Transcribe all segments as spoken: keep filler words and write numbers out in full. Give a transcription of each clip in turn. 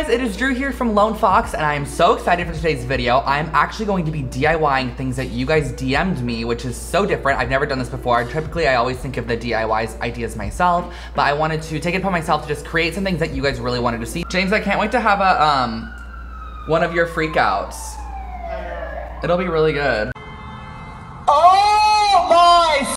guys, it is Drew here from Lone Fox, and I am so excited for today's video. I'm actually going to be DIYing things that you guys D M'd me, which is so different. I've never done this before. Typically, I always think of the D I Ys ideas myself, but I wanted to take it upon myself to just create some things that you guys really wanted to see. James, I can't wait to have a um one of your freakouts. It'll be really good. Oh my!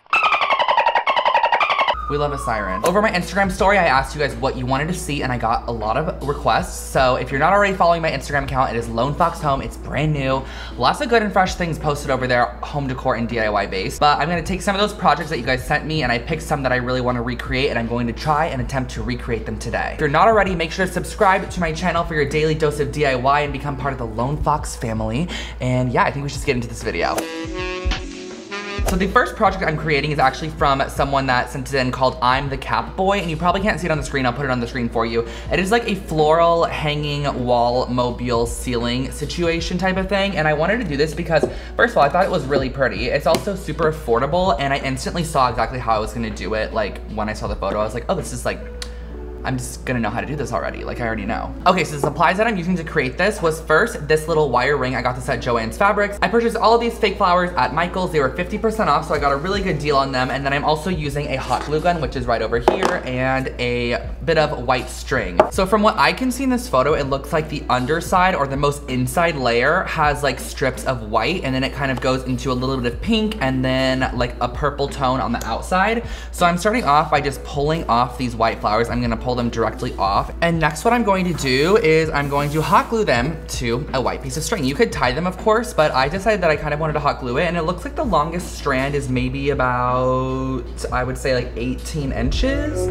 We love a siren. Over my Instagram story, I asked you guys what you wanted to see, and I got a lot of requests. So if you're not already following my Instagram account, it is Lone Fox Home. It's brand new. Lots of good and fresh things posted over there, home decor and D I Y based. But I'm gonna take some of those projects that you guys sent me, and I picked some that I really wanna recreate, and I'm going to try and attempt to recreate them today. If you're not already, make sure to subscribe to my channel for your daily dose of D I Y and become part of the Lone Fox family. And yeah, I think we should just get into this video. So the first project I'm creating is actually from someone that sent it in called I'm the Cap Boy, and you probably can't see it on the screen. I'll put it on the screen for you. It is like a floral hanging wall mobile ceiling situation type of thing, and I wanted to do this because, first of all, I thought it was really pretty. It's also super affordable, and I instantly saw exactly how I was gonna do it. Like, when I saw the photo, I was like, oh, this is like, I'm just gonna know how to do this already. Like, I already know. Okay, so the supplies that I'm using to create this was first this little wire ring. I got this at Joanne's Fabrics. I purchased all of these fake flowers at Michaels. They were fifty percent off, so I got a really good deal on them. And then I'm also using a hot glue gun, which is right over here, and a bit of white string. So from what I can see in this photo, it looks like the underside, or the most inside layer, has like strips of white, and then it kind of goes into a little bit of pink, and then like a purple tone on the outside. So I'm starting off by just pulling off these white flowers. I'm gonna pull them directly off. And next, what I'm going to do is I'm going to hot glue them to a white piece of string. You could tie them, of course, but I decided that I kind of wanted to hot glue it, and it looks like the longest strand is maybe about, I would say, like eighteen inches.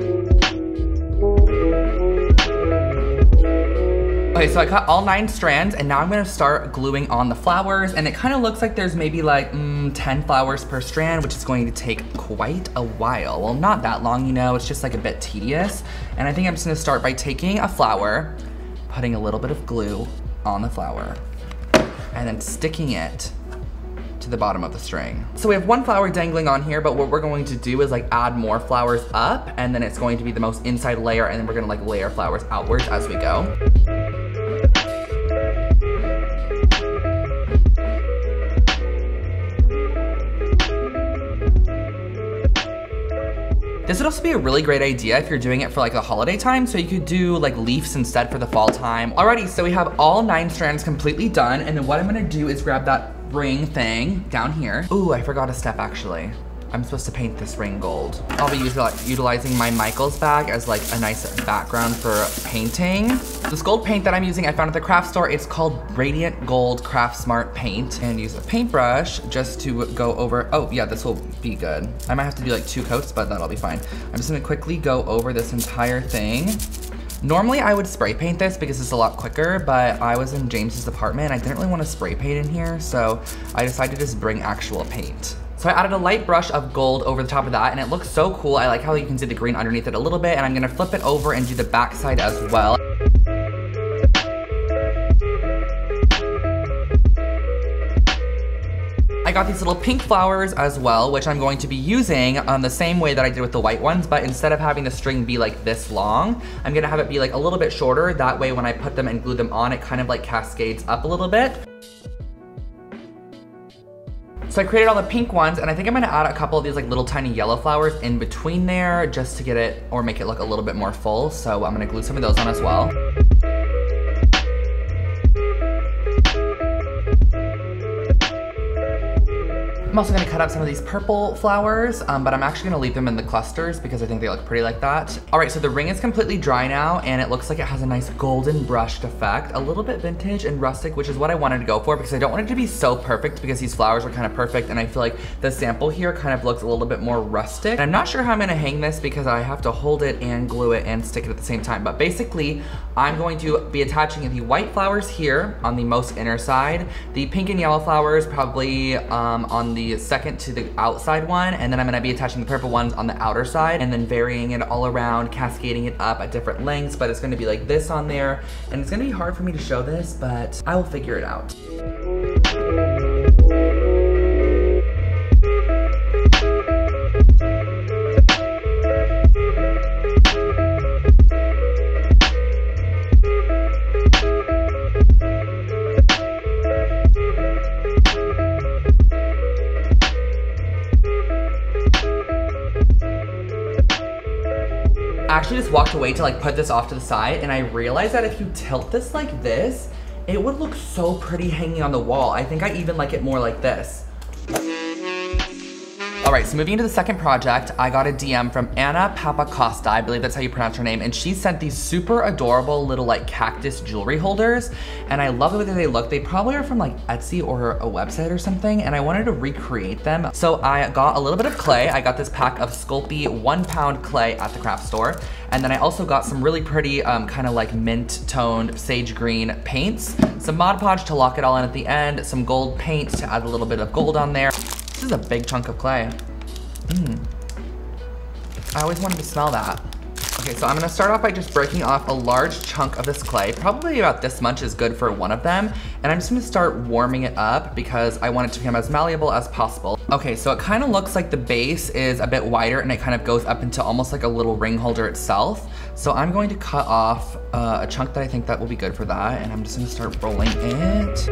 Okay, so I cut all nine strands, and now I'm gonna start gluing on the flowers, and it kind of looks like there's maybe like mm, ten flowers per strand, which is going to take quite a while. Well, not that long, you know, it's just like a bit tedious. And I think I'm just gonna start by taking a flower, putting a little bit of glue on the flower, and then sticking it to the bottom of the string. So we have one flower dangling on here, but what we're going to do is like add more flowers up, and then it's going to be the most inside layer, and then we're gonna like layer flowers outwards as we go. This would also be a really great idea if you're doing it for like the holiday time, so you could do like leaves instead for the fall time. Alrighty, so we have all nine strands completely done, and then what I'm gonna do is grab that ring thing down here. Ooh, I forgot a step actually. I'm supposed to paint this ring gold. I'll be utilizing my Michaels bag as like a nice background for painting. This gold paint that I'm using I found at the craft store. It's called Radiant Gold Craft Smart Paint, and use a paintbrush just to go over. Oh yeah, this will be good. I might have to do like two coats, but that'll be fine. I'm just gonna quickly go over this entire thing. Normally I would spray paint this because it's a lot quicker, but I was in James's apartment. I didn't really want to spray paint in here, so I decided to just bring actual paint. So I added a light brush of gold over the top of that, and it looks so cool. I like how you can see the green underneath it a little bit, and I'm gonna flip it over and do the back side as well. I got these little pink flowers as well, which I'm going to be using um, the same way that I did with the white ones, but instead of having the string be like this long, I'm gonna have it be like a little bit shorter. That way when I put them and glue them on, it kind of like cascades up a little bit. So I created all the pink ones, and I think I'm gonna add a couple of these like little tiny yellow flowers in between there just to get it or make it look a little bit more full. So I'm gonna glue some of those on as well. I'm also gonna cut up some of these purple flowers, um, but I'm actually gonna leave them in the clusters because I think they look pretty like that. All right, so the ring is completely dry now, and it looks like it has a nice golden brushed effect, a little bit vintage and rustic, which is what I wanted to go for because I don't want it to be so perfect, because these flowers are kind of perfect, and I feel like the sample here kind of looks a little bit more rustic. And I'm not sure how I'm gonna hang this because I have to hold it and glue it and stick it at the same time. But basically, I'm going to be attaching the white flowers here on the most inner side, the pink and yellow flowers probably um, on the second to the outside one, and then I'm gonna be attaching the purple ones on the outer side, and then varying it all around, cascading it up at different lengths, but it's gonna be like this on there, and it's gonna be hard for me to show this, but I will figure it out. actually just walked away to like put this off to the side, and I realized that if you tilt this like this, it would look so pretty hanging on the wall. I think I even like it more like this. All right, so moving into the second project, I got a D M from Anna Papakostas, I believe that's how you pronounce her name, and she sent these super adorable little like cactus jewelry holders, and I love the way that they look. They probably are from like Etsy or a website or something, and I wanted to recreate them. So I got a little bit of clay. I got this pack of Sculpey one pound clay at the craft store, and then I also got some really pretty um, kind of like mint toned sage green paints, some Mod Podge to lock it all in at the end, some gold paint to add a little bit of gold on there. This is a big chunk of clay. Mm. I always wanted to smell that. Okay, so I'm gonna start off by just breaking off a large chunk of this clay. Probably about this much is good for one of them. And I'm just gonna start warming it up because I want it to become as malleable as possible. Okay, so it kind of looks like the base is a bit wider and it kind of goes up into almost like a little ring holder itself. So I'm going to cut off uh, a chunk that I think that will be good for that. And I'm just gonna start rolling it.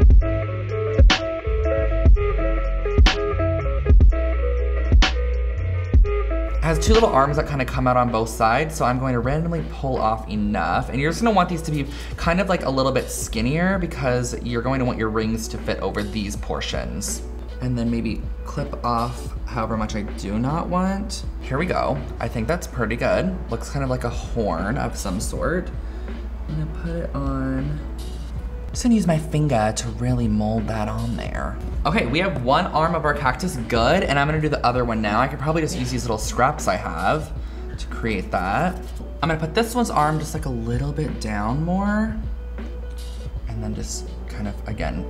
It has two little arms that kind of come out on both sides, so I'm going to randomly pull off enough. And you're just gonna want these to be kind of like a little bit skinnier because you're going to want your rings to fit over these portions. And then maybe clip off however much I do not want. Here we go. I think that's pretty good. Looks kind of like a horn of some sort. I'm gonna put it on. I'm just gonna use my finger to really mold that on there. Okay, we have one arm of our cactus good, and I'm gonna do the other one now. I could probably just use these little scraps I have to create that. I'm gonna put this one's arm just like a little bit down more, and then just kind of, again,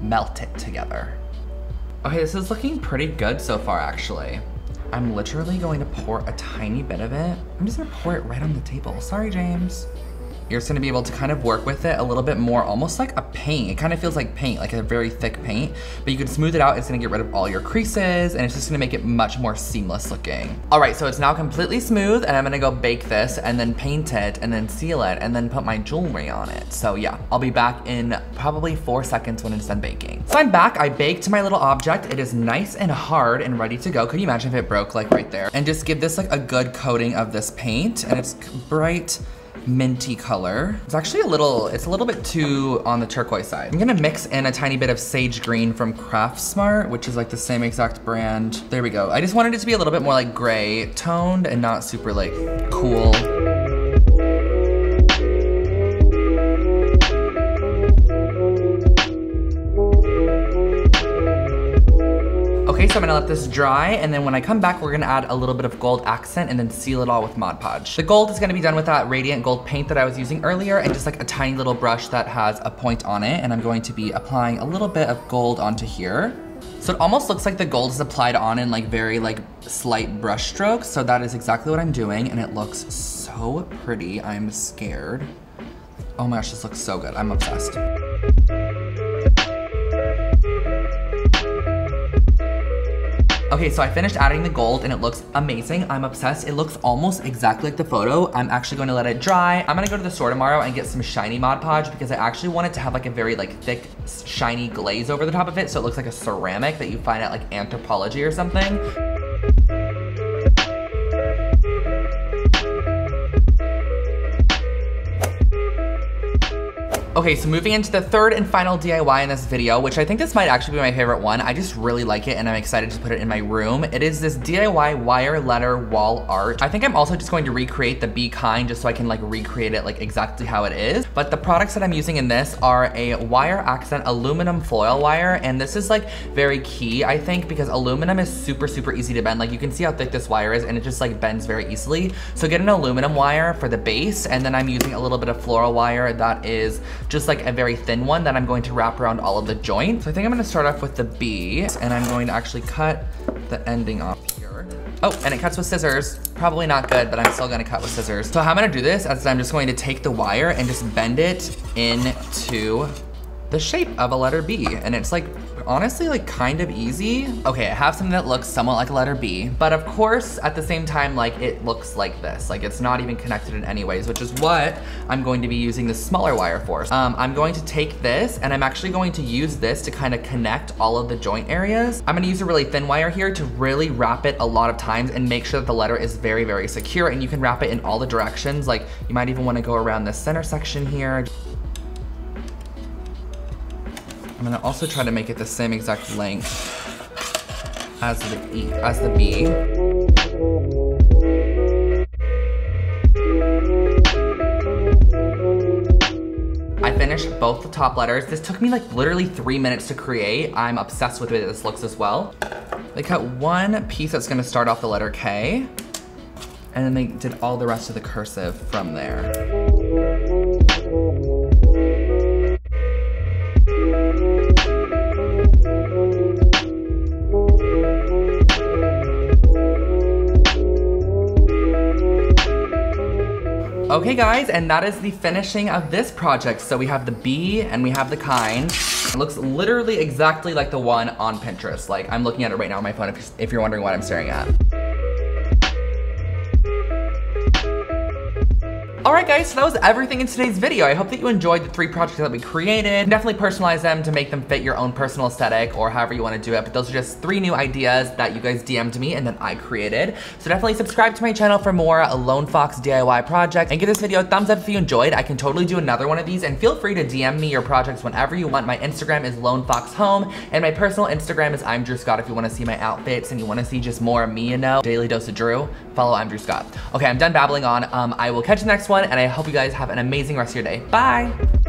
melt it together. Okay, this is looking pretty good so far, actually. I'm literally going to pour a tiny bit of it. I'm just gonna pour it right on the table. Sorry, James. You're just gonna be able to kind of work with it a little bit more, almost like a paint. It kind of feels like paint, like a very thick paint, but you can smooth it out. It's gonna get rid of all your creases, and it's just gonna make it much more seamless looking. All right, so it's now completely smooth, and I'm gonna go bake this and then paint it and then seal it and then put my jewelry on it. So yeah, I'll be back in probably four seconds when it's done baking. So I'm back, I baked my little object. It is nice and hard and ready to go. Could you imagine if it broke like right there? And just give this like a good coating of this paint, and it's bright, minty color. It's actually a little, it's a little bit too on the turquoise side. I'm gonna mix in a tiny bit of sage green from Craftsmart, which is like the same exact brand. There we go. I just wanted it to be a little bit more like gray toned and not super like cool. So I'm gonna let this dry, and then when I come back, we're gonna add a little bit of gold accent and then seal it all with Mod Podge. The gold is gonna be done with that Radiant Gold paint that I was using earlier, and just like a tiny little brush that has a point on it, and I'm going to be applying a little bit of gold onto here. So it almost looks like the gold is applied on in like very like slight brush strokes, so that is exactly what I'm doing, and it looks so pretty. I'm scared. Oh my gosh, this looks so good. I'm obsessed. Okay, so I finished adding the gold and it looks amazing. I'm obsessed. It looks almost exactly like the photo. I'm actually going to let it dry. I'm gonna go to the store tomorrow and get some shiny Mod Podge because I actually want it to have like a very like thick, shiny glaze over the top of it, so it looks like a ceramic that you find at like Anthropologie or something. Okay, so moving into the third and final D I Y in this video, which I think this might actually be my favorite one. I just really like it and I'm excited to put it in my room. It is this D I Y wire letter wall art. I think I'm also just going to recreate the Be Kind just so I can like recreate it like exactly how it is. But the products that I'm using in this are a wire accent aluminum foil wire, and this is like very key, I think, because aluminum is super, super easy to bend. Like you can see how thick this wire is and it just like bends very easily. So get an aluminum wire for the base, and then I'm using a little bit of floral wire that is just like a very thin one that I'm going to wrap around all of the joints. So I think I'm gonna start off with the B, and I'm going to actually cut the ending off here. Oh, and it cuts with scissors. Probably not good, but I'm still gonna cut with scissors. So how I'm gonna do this is I'm just going to take the wire and just bend it into the shape of a letter B, and it's like honestly like kind of easy. Okay, I have something that looks somewhat like a letter B, but of course at the same time, like it looks like this. Like it's not even connected in any ways, which is what I'm going to be using this smaller wire for. Um, I'm going to take this and I'm actually going to use this to kind of connect all of the joint areas. I'm gonna use a really thin wire here to really wrap it a lot of times and make sure that the letter is very, very secure, and you can wrap it in all the directions. Like you might even wanna go around the center section here. I'm gonna also try to make it the same exact length as the E, as the B. I finished both the top letters. This took me like literally three minutes to create. I'm obsessed with the way this looks as well. They cut one piece that's gonna start off the letter K, and then they did all the rest of the cursive from there. Okay guys, and that is the finishing of this project. So we have the B and we have the kind. It looks literally exactly like the one on Pinterest. Like I'm looking at it right now on my phone if, if you're wondering what I'm staring at. All right guys, so that was everything in today's video. I hope that you enjoyed the three projects that we created. Definitely personalize them to make them fit your own personal aesthetic or however you wanna do it, but those are just three new ideas that you guys D M'd me and then I created. So definitely subscribe to my channel for more Lone Fox D I Y projects, and give this video a thumbs up if you enjoyed. I can totally do another one of these, and feel free to D M me your projects whenever you want. My Instagram is LoneFoxHome, and my personal Instagram is I'm Drew Scott if you wanna see my outfits and you wanna see just more of me, you know. Daily Dose of Drew, follow I'm Drew Scott. Okay, I'm done babbling on. Um, I will catch you next one. And I hope you guys have an amazing rest of your day. Bye.